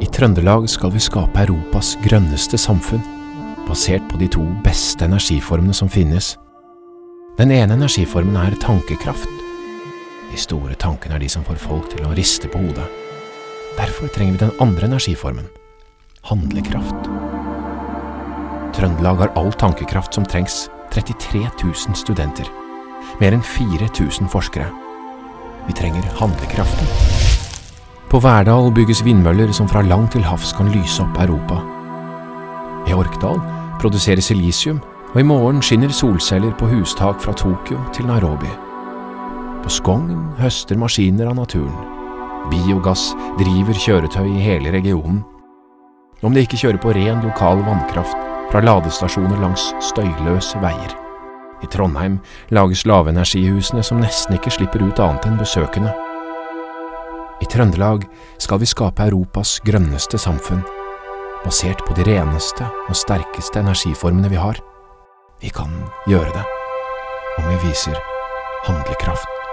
I Trøndelag skal vi skape Europas grønneste samfunn, basert på de to beste energiformene som finnes. Den ene energiformen er tankekraft. De store tankene er de som får folk til å riste på hodet. Derfor trenger vi den andre energiformen, handlekraft. Trøndelag har all tankekraft som trengs, 33 000 studenter, mer enn 4 000 forskere. Vi trenger handlekraften. På Verdal bygges vindmøller som fra langt til havs kan lyse opp Europa. I Orkdal produserer silisium, og i morgen skinner solceller på hustak fra Tokyo til Nairobi. På Skogn høster maskiner av naturen. Biogass driver kjøretøy i hele regionen. Om det ikke kjører på ren lokal vannkraft fra ladestasjoner langs støyløse veier. I Trondheim lages lavenergihusene som nesten ikke slipper ut annet enn besøkende. I Trøndelag skal vi skape Europas grønneste samfunn, basert på de reneste og sterkeste energiformene vi har. Vi kan gjøre det, om vi viser handlekraft.